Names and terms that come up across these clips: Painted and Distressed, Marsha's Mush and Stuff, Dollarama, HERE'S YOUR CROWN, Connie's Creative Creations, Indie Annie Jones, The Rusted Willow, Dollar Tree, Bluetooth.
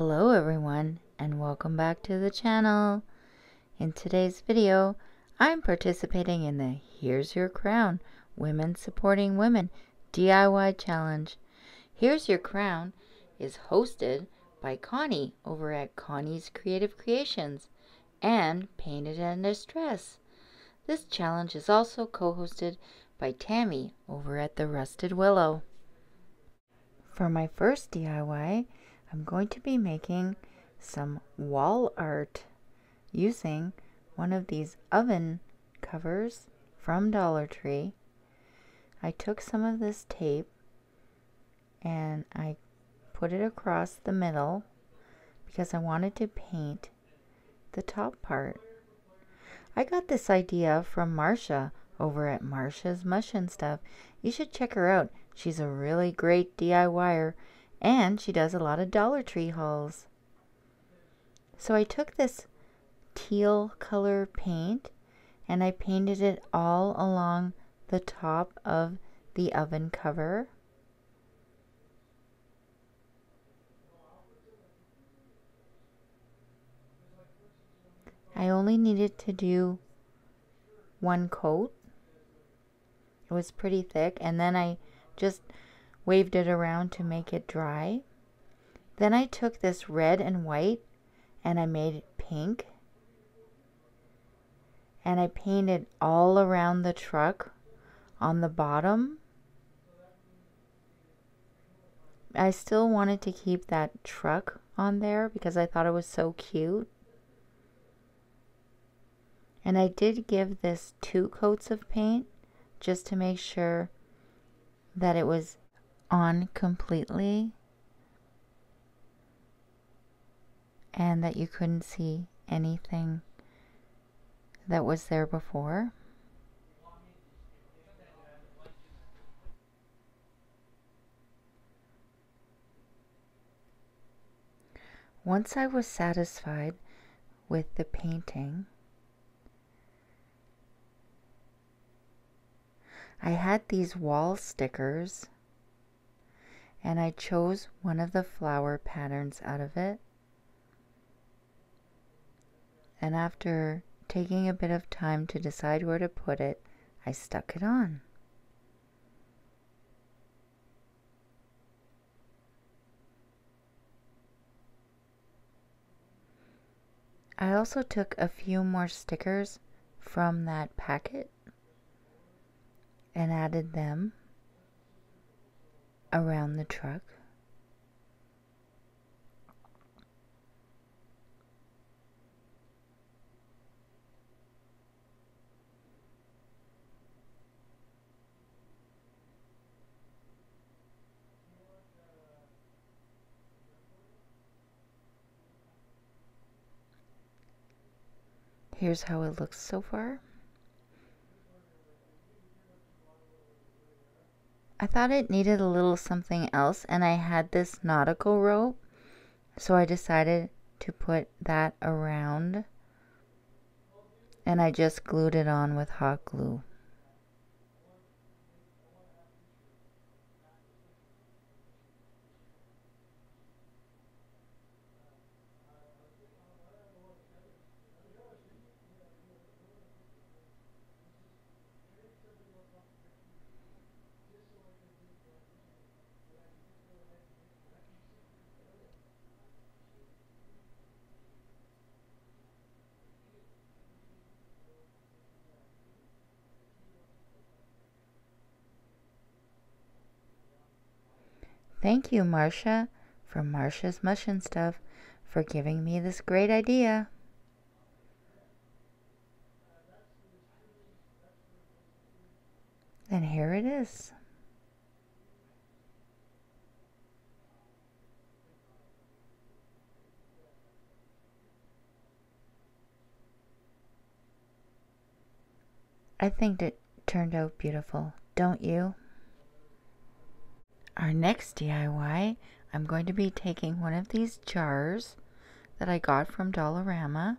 Hello everyone, and welcome back to the channel. In today's video, I'm participating in the Here's Your Crown Women Supporting Women DIY Challenge. Here's Your Crown is hosted by Connie over at Connie's Creative Creations and Painted and Distressed. This challenge is also co-hosted by Tammy over at The Rusted Willow. For my first DIY, I'm going to be making some wall art using one of these oven covers from Dollar Tree. I took some of this tape and I put it across the middle because I wanted to paint the top part. I got this idea from Marsha over at Marsha's Mush and Stuff. You should check her out. She's a really great DIYer. And she does a lot of Dollar Tree hauls. So I took this teal color paint and I painted it all along the top of the oven cover. I only needed to do one coat. It was pretty thick, and then I just waved it around to make it dry. Then I took this red and white and I made it pink. And I painted all around the truck on the bottom. I still wanted to keep that truck on there because I thought it was so cute. And I did give this two coats of paint just to make sure that it was on completely and that you couldn't see anything that was there before. Once I was satisfied with the painting, I had these wall stickers and I chose one of the flower patterns out of it. And after taking a bit of time to decide where to put it, I stuck it on. I also took a few more stickers from that packet and added them around the truck. Here's how it looks so far. I thought it needed a little something else, and I had this nautical rope, so I decided to put that around and I just glued it on with hot glue. Thank you, Marsha, from Marsha's Mush and Stuff, for giving me this great idea. And here it is. I think it turned out beautiful, don't you? Our next DIY, I'm going to be taking one of these jars that I got from Dollarama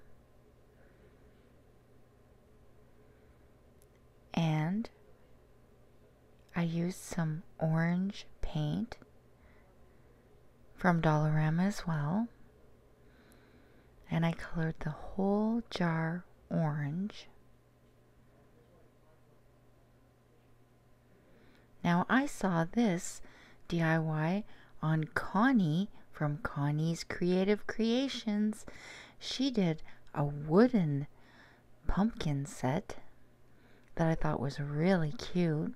and I used some orange paint from Dollarama as well and I colored the whole jar orange. Now I saw this DIY on Connie from Connie's Creative Creations. She did a wooden pumpkin set that I thought was really cute.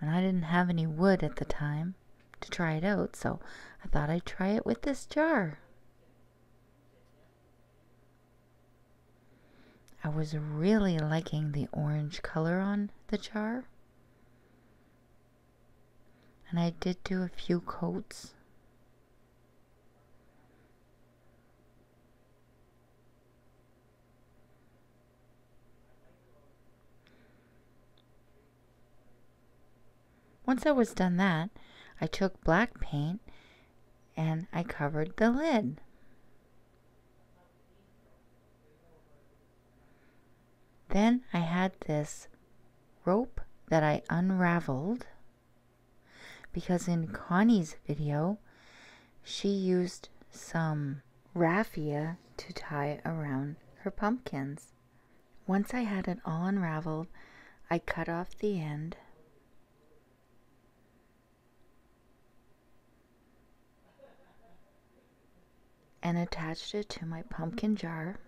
And I didn't have any wood at the time to try it out, so I thought I'd try it with this jar. I was really liking the orange color on the jar. And I did do a few coats. Once I was done that, I took black paint and I covered the lid. Then I had this rope that I unraveled because in Connie's video, she used some raffia to tie around her pumpkins. Once I had it all unraveled, I cut off the end. And attached it to my pumpkin jar.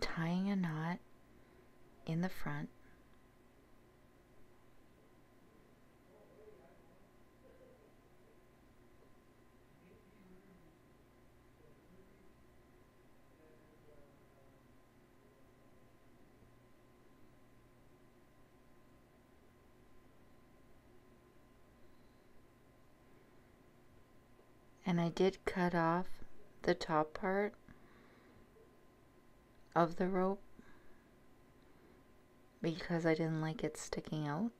Tying a knot in the front. And I did cut off the top part of the rope because I didn't like it sticking out.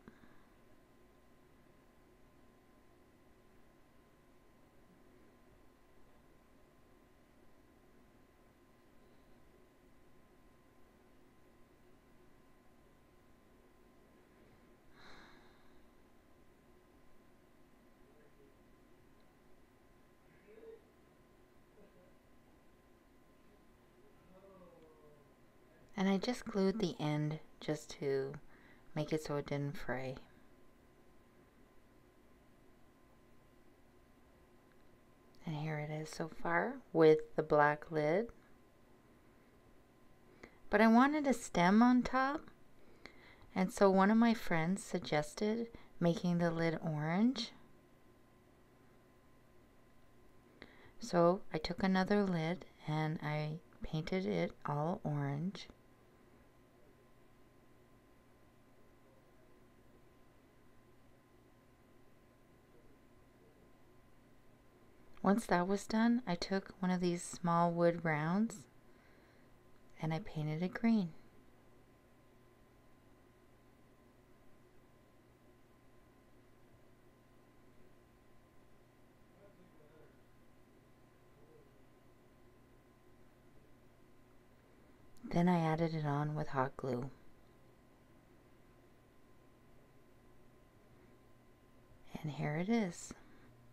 And I just glued the end just to make it so it didn't fray. And here it is so far with the black lid. But I wanted a stem on top. And so one of my friends suggested making the lid orange. So I took another lid and I painted it all orange. Once that was done, I took one of these small wood rounds and I painted it green. Then I added it on with hot glue. And here it is.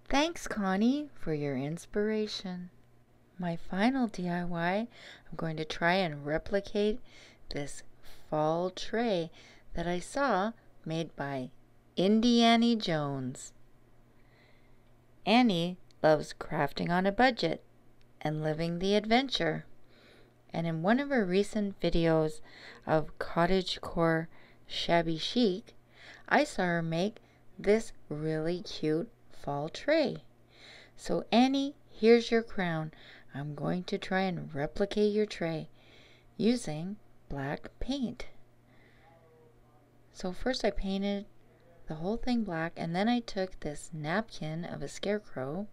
Thanks, Connie, for your inspiration. My final DIY, I'm going to try and replicate this fall tray that I saw made by Indie Annie Jones. Annie loves crafting on a budget and living the adventure. And in one of her recent videos of cottagecore shabby chic, I saw her make this really cute fall tray. So Annie, here's your crown. I'm going to try and replicate your tray using black paint. So first I painted the whole thing black, and then I took this napkin of a scarecrow.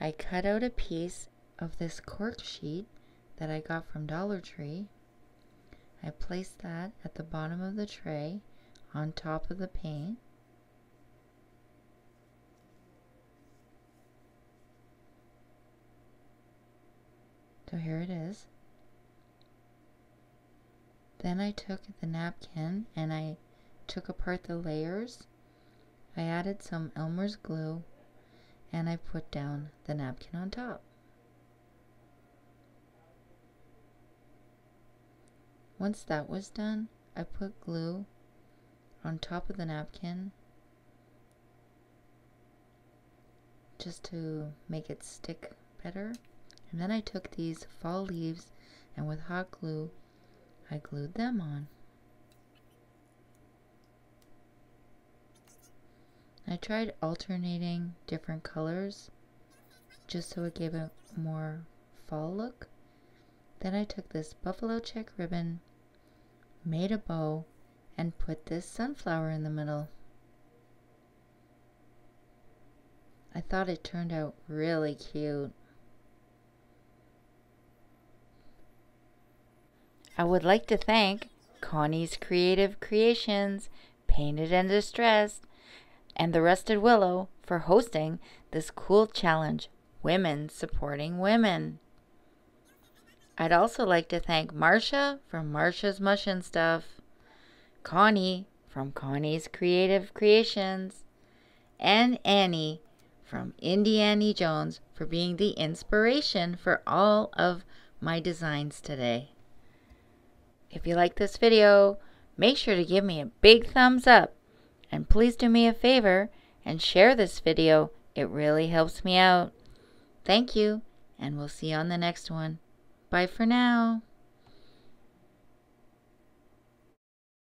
I cut out a piece of this cork sheet that I got from Dollar Tree. I placed that at the bottom of the tray on top of the paint. So here it is. Then I took the napkin and I took apart the layers I added some Elmer's glue and I put down the napkin on top. Once that was done, I put glue on top of the napkin just to make it stick better. And then I took these fall leaves and with hot glue, I glued them on. I tried alternating different colors just so it gave a more fall look. Then I took this buffalo check ribbon, made a bow, and put this sunflower in the middle. I thought it turned out really cute. I would like to thank Connie's Creative Creations, Painted and Distressed, and The Rusted Willow for hosting this cool challenge, Women Supporting Women. I'd also like to thank Marsha from Marsha's Mush and Stuff, Connie from Connie's Creative Creations, and Annie from Indie Annie Jones for being the inspiration for all of my designs today. If you like this video, make sure to give me a big thumbs up, and please do me a favor and share this video. It really helps me out. Thank you, and we'll see you on the next one. Bye for now.